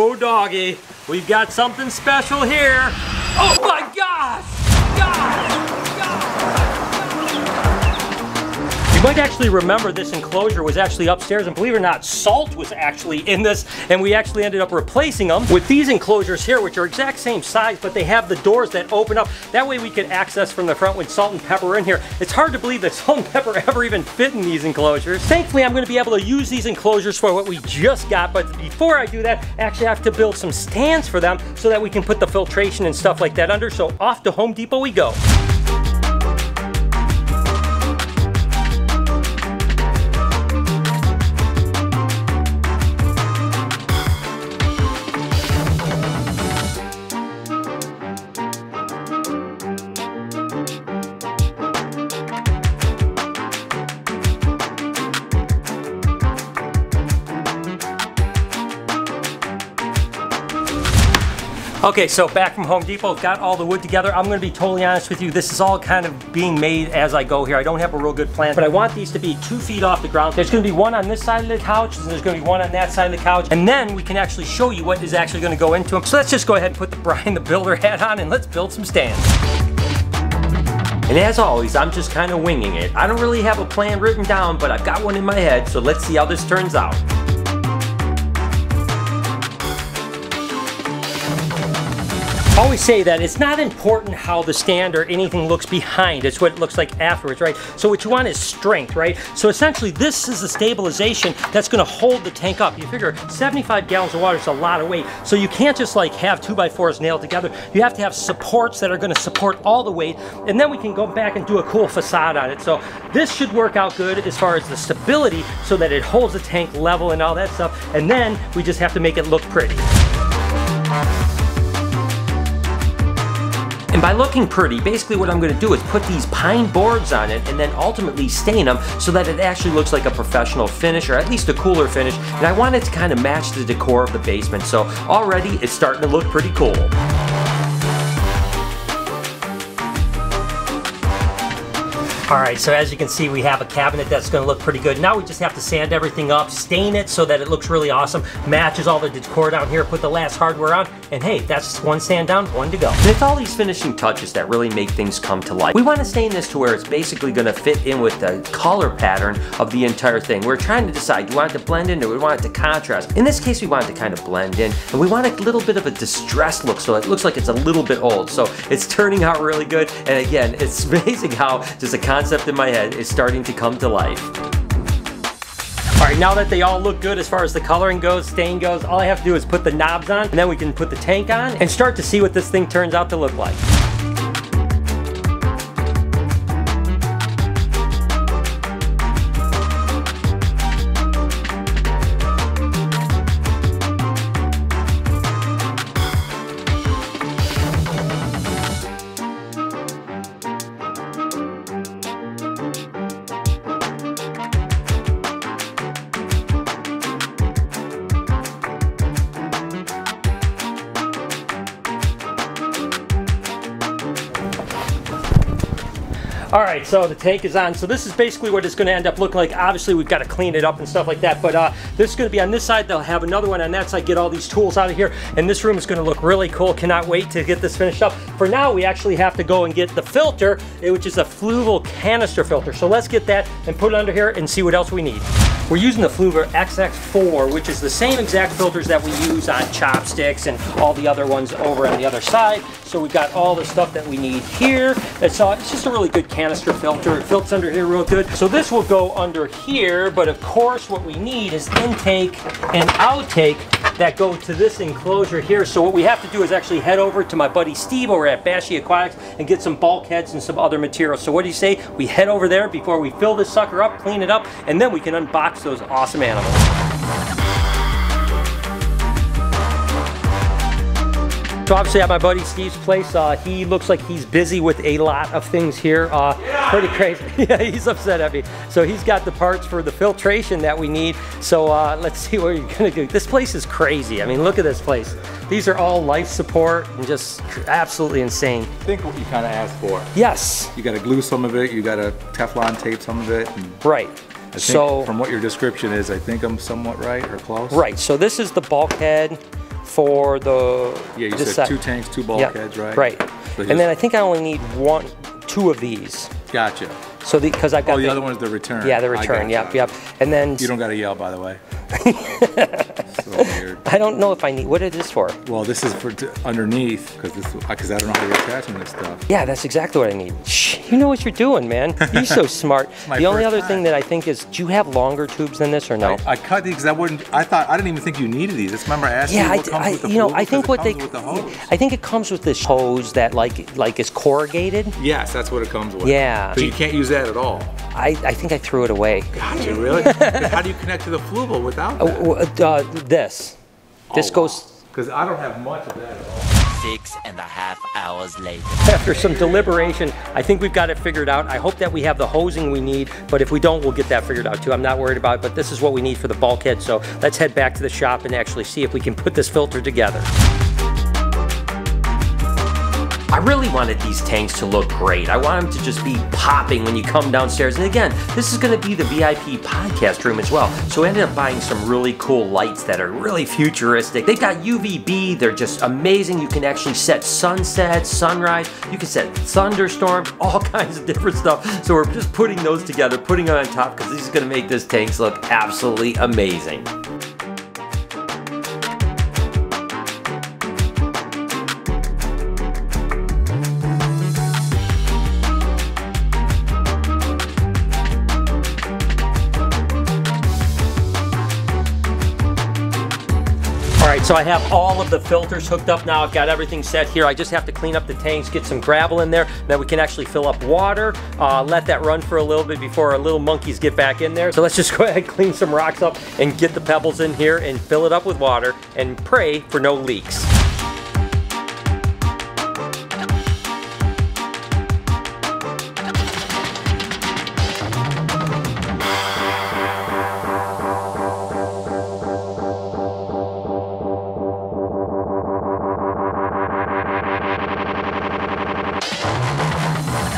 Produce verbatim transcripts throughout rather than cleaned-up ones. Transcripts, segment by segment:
Oh doggy, we've got something special here. Oh my gosh! Gosh! Gosh! You might actually remember this enclosure was actually upstairs, and believe it or not, salt was actually in this, and we actually ended up replacing them with these enclosures here, which are exact same size, but they have the doors that open up. That way we could access from the front when salt and pepper are in here. It's hard to believe that salt and pepper ever even fit in these enclosures. Thankfully, I'm gonna be able to use these enclosures for what we just got, but before I do that, I actually have to build some stands for them so that we can put the filtration and stuff like that under, so off to Home Depot we go. Okay, so back from Home Depot, got all the wood together. I'm gonna be totally honest with you, this is all kind of being made as I go here. I don't have a real good plan, but I want these to be two feet off the ground. There's gonna be one on this side of the couch, and there's gonna be one on that side of the couch, and then we can actually show you what is actually gonna go into them. So let's just go ahead and put the Brian the Builder hat on, and let's build some stands. And as always, I'm just kind of winging it. I don't really have a plan written down, but I've got one in my head, so let's see how this turns out. I always say that it's not important how the stand or anything looks behind, it's what it looks like afterwards, right? So what you want is strength, right? So essentially this is the stabilization that's gonna hold the tank up. You figure seventy-five gallons of water is a lot of weight, so you can't just like have two by fours nailed together. You have to have supports that are gonna support all the weight, and then we can go back and do a cool facade on it. So this should work out good as far as the stability so that it holds the tank level and all that stuff, and then we just have to make it look pretty. And by looking pretty, basically what I'm gonna do is put these pine boards on it and then ultimately stain them so that it actually looks like a professional finish, or at least a cooler finish, and I want it to kind of match the decor of the basement. So already it's starting to look pretty cool. All right, so as you can see, we have a cabinet that's gonna look pretty good. Now we just have to sand everything up, stain it so that it looks really awesome, matches all the decor down here, put the last hardware on, and hey, that's just one stand down, one to go. And it's all these finishing touches that really make things come to life. We wanna stain this to where it's basically gonna fit in with the color pattern of the entire thing. We're trying to decide, do we want it to blend in or do we want it to contrast? In this case, we want it to kind of blend in, and we want a little bit of a distressed look, so it looks like it's a little bit old. So it's turning out really good, and again, it's amazing how just a concept in my head is starting to come to life. All right, now that they all look good as far as the coloring goes, stain goes, all I have to do is put the knobs on, and then we can put the tank on and start to see what this thing turns out to look like. All right, so the tank is on. So this is basically what it's gonna end up looking like. Obviously, we've gotta clean it up and stuff like that, but uh, this is gonna be on this side. They'll have another one on that side, get all these tools out of here, and this room is gonna look really cool. Cannot wait to get this finished up. For now, we actually have to go and get the filter, which is a Fluval canister filter. So let's get that and put it under here and see what else we need. We're using the Fluval X X four, which is the same exact filters that we use on chopsticks and all the other ones over on the other side. So we've got all the stuff that we need here. It's, uh, it's just a really good canister filter. It filters under here real good. So this will go under here, but of course what we need is intake and outtake that go to this enclosure here. So what we have to do is actually head over to my buddy Steve over at Bashy Aquatics and get some bulkheads and some other materials. So what do you say? We head over there before we fill this sucker up, clean it up, and then we can unbox those awesome animals. So obviously at my buddy Steve's place, uh, he looks like he's busy with a lot of things here. Uh, pretty crazy. Yeah, he's upset at me. So he's got the parts for the filtration that we need. So uh, let's see what you're gonna do. This place is crazy. I mean, look at this place. These are all life support and just absolutely insane. Think what you kind of asked for. Yes. You gotta glue some of it. You gotta Teflon tape some of it. And right. I think so, from what your description is, I think I'm somewhat right or close. Right, so this is the bulkhead for the yeah. You the said set. two tanks, two bulkheads, yeah, right? Right. So and then I think I only need one, two of these. Gotcha. So because I got oh, the, the other one's the return. Yeah, the return. Yep, yep. And then you don't got to yell, by the way. So weird. I don't know if I need. What is this for? Well, this is for t underneath because this because I don't know how to attach this stuff. Yeah, that's exactly what I need. Shh, you know what you're doing, man. You're so smart. The only other time. thing that I think is, do you have longer tubes than this or no? I, I cut these because I wouldn't. I thought I didn't even think you needed these. That's remember I asked yeah, you what I, comes I, with the you know, I think what they. The I think it comes with this hose that like like is corrugated. Yes, that's what it comes with. Yeah. So you can't use that at all. I, I think I threw it away. Gotcha, really? How do you connect to the Fluval without that? Uh, uh, this. Oh, this goes... Because I don't have much of that at all. Six and a half hours later. After some deliberation, I think we've got it figured out. I hope that we have the hosing we need, but if we don't, we'll get that figured out too. I'm not worried about it, but this is what we need for the bulkhead, so let's head back to the shop and actually see if we can put this filter together. I really wanted these tanks to look great. I want them to just be popping when you come downstairs. And again, this is gonna be the V I P podcast room as well. So I ended up buying some really cool lights that are really futuristic. They've got U V B, they're just amazing. You can actually set sunset, sunrise, you can set thunderstorms, all kinds of different stuff. So we're just putting those together, putting them on top, because this is gonna make this tanks look absolutely amazing. So I have all of the filters hooked up now. I've got everything set here. I just have to clean up the tanks, get some gravel in there, then we can actually fill up water, uh, let that run for a little bit before our little monkeys get back in there. So let's just go ahead and clean some rocks up and get the pebbles in here and fill it up with water and pray for no leaks.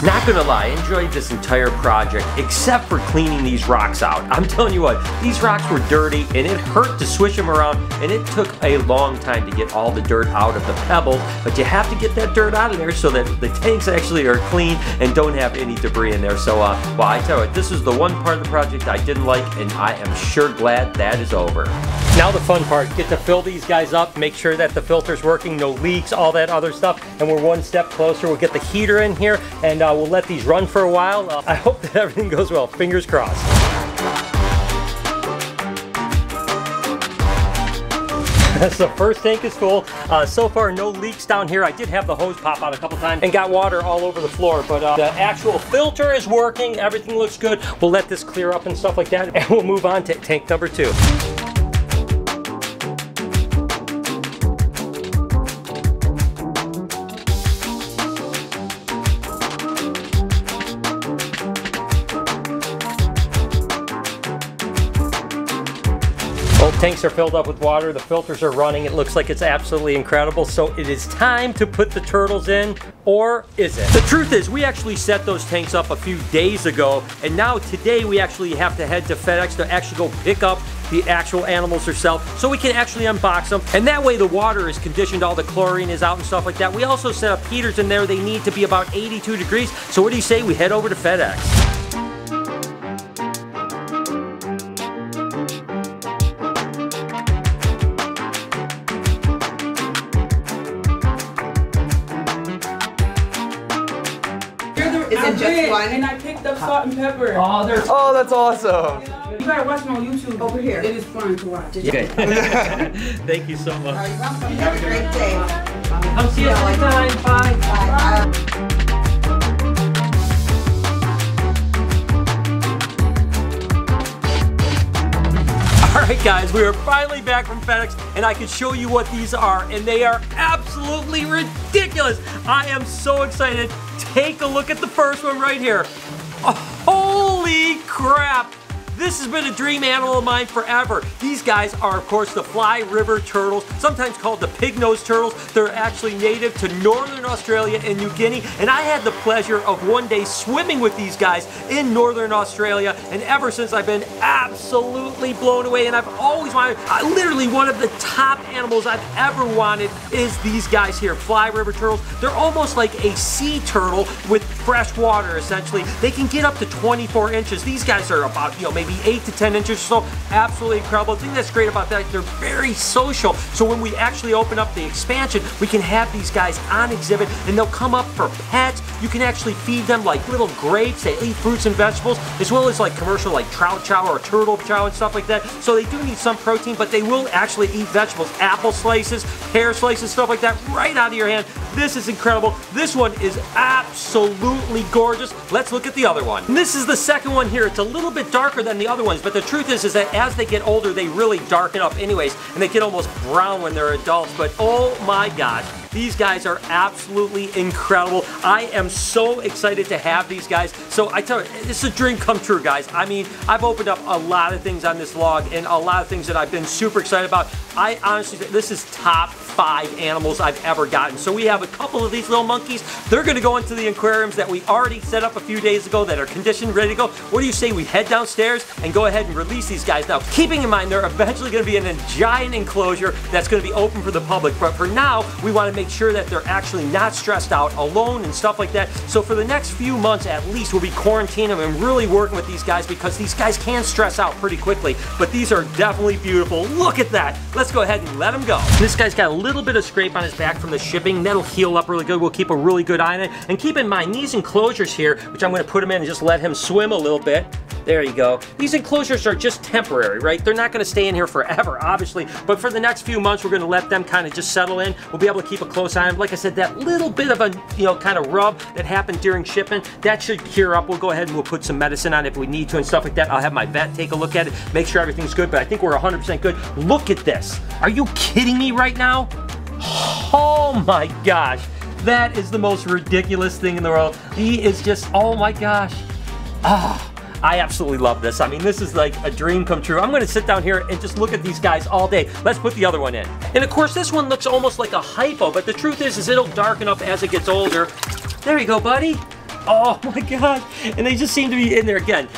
Not gonna lie, I enjoyed this entire project except for cleaning these rocks out. I'm telling you what, these rocks were dirty and it hurt to swish them around, and it took a long time to get all the dirt out of the pebbles, but you have to get that dirt out of there so that the tanks actually are clean and don't have any debris in there. So, uh, well, I tell you what, this is the one part of the project I didn't like, and I am sure glad that is over. Now the fun part, get to fill these guys up, make sure that the filter's working, no leaks, all that other stuff, and we're one step closer. We'll get the heater in here, and uh, we'll let these run for a while. Uh, I hope that everything goes well, fingers crossed. So first tank is full. Uh, so far, no leaks down here. I did have the hose pop out a couple times and got water all over the floor, but uh, the actual filter is working, everything looks good. We'll let this clear up and stuff like that, and we'll move on to tank number two. Tanks are filled up with water, the filters are running, it looks like it's absolutely incredible. So it is time to put the turtles in, or is it? The truth is, we actually set those tanks up a few days ago, and now today we actually have to head to FedEx to actually go pick up the actual animals herself so we can actually unbox them, and that way the water is conditioned, all the chlorine is out and stuff like that. We also set up heaters in there. They need to be about eighty-two degrees. So what do you say we head over to FedEx? Just one. And I picked up salt and pepper. Oh, there's oh that's awesome. You better watch me on YouTube over here. It is fun to watch. Okay. Thank you so much. Right, welcome. Have a great day. Bye. Come see you next time. Bye. Bye. Bye. Bye. Alright guys, we are finally back from FedEx, and I can show you what these are, and they are absolutely ridiculous. I am so excited. Take a look at the first one right here. Oh, holy crap. This has been a dream animal of mine forever. These guys are, of course, the Fly River Turtles, sometimes called the Pig Nose Turtles. They're actually native to northern Australia and New Guinea, and I had the pleasure of one day swimming with these guys in northern Australia, and ever since I've been absolutely blown away, and I've always wanted, I, literally one of the top animals I've ever wanted is these guys here, Fly River Turtles. They're almost like a sea turtle with fresh water, essentially. They can get up to twenty-four inches. These guys are about, you know, maybe eight to ten inches or so. Absolutely incredible. The thing that's great about that, they're very social. So when we actually open up the expansion, we can have these guys on exhibit and they'll come up for pets. You can actually feed them like little grapes. They eat fruits and vegetables, as well as like commercial like trout chow or turtle chow and stuff like that. So they do need some protein, but they will actually eat vegetables, apple slices, pear slices, stuff like that right out of your hand. This is incredible. This one is absolutely gorgeous. Let's look at the other one. And this is the second one here. It's a little bit darker than the other ones, but the truth is, is that as they get older, they really darken up anyways, and they get almost brown when they're adults, but oh my gosh. These guys are absolutely incredible. I am so excited to have these guys. So I tell you, it's a dream come true, guys. I mean, I've opened up a lot of things on this vlog and a lot of things that I've been super excited about. I honestly, this is top five animals I've ever gotten. So we have a couple of these little monkeys. They're gonna go into the aquariums that we already set up a few days ago that are conditioned, ready to go. What do you say we head downstairs and go ahead and release these guys? Now, keeping in mind, they're eventually gonna be in a giant enclosure that's gonna be open for the public. But for now, we wanna make make sure that they're actually not stressed out, alone and stuff like that. So for the next few months at least, we'll be quarantining them and really working with these guys because these guys can stress out pretty quickly, but these are definitely beautiful. Look at that. Let's go ahead and let them go. This guy's got a little bit of scrape on his back from the shipping. That'll heal up really good. We'll keep a really good eye on it. And keep in mind, these enclosures here, which I'm gonna put him in and just let him swim a little bit. There you go. These enclosures are just temporary, right? They're not gonna stay in here forever, obviously, but for the next few months, we're gonna let them kind of just settle in. We'll be able to keep a close eye on them. Like I said, that little bit of a, you know, kind of rub that happened during shipping, that should cure up. We'll go ahead and we'll put some medicine on if we need to and stuff like that. I'll have my vet take a look at it, make sure everything's good, but I think we're one hundred percent good. Look at this. Are you kidding me right now? Oh my gosh. That is the most ridiculous thing in the world. He is just, oh my gosh. Ah. I absolutely love this. I mean, this is like a dream come true. I'm gonna sit down here and just look at these guys all day. Let's put the other one in. And of course, this one looks almost like a hypo, but the truth is, is it'll darken up as it gets older. There you go, buddy. Oh my God. And they just seem to be in there again.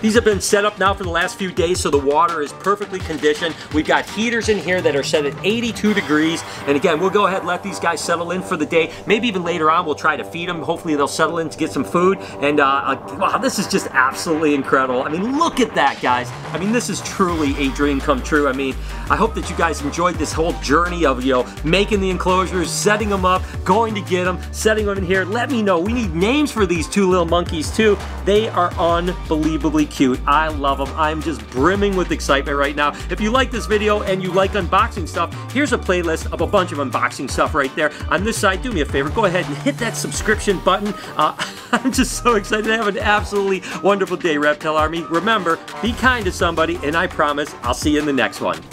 These have been set up now for the last few days, so the water is perfectly conditioned. We've got heaters in here that are set at eighty-two degrees. And again, we'll go ahead and let these guys settle in for the day. Maybe even later on, we'll try to feed them. Hopefully they'll settle in to get some food. And uh, wow, this is just absolutely incredible. I mean, look at that, guys. I mean, this is truly a dream come true. I mean, I hope that you guys enjoyed this whole journey of, you know, making the enclosures, setting them up, going to get them, setting them in here. Let me know. We need names for these two little monkeys, too. They are unbelievably cute. I love them. I'm just brimming with excitement right now. If you like this video and you like unboxing stuff, here's a playlist of a bunch of unboxing stuff right there. On this side, do me a favor, go ahead and hit that subscription button. Uh, I'm just so excited. Have an absolutely wonderful day, Reptile Army. Remember, be kind to somebody, and I promise I'll see you in the next one.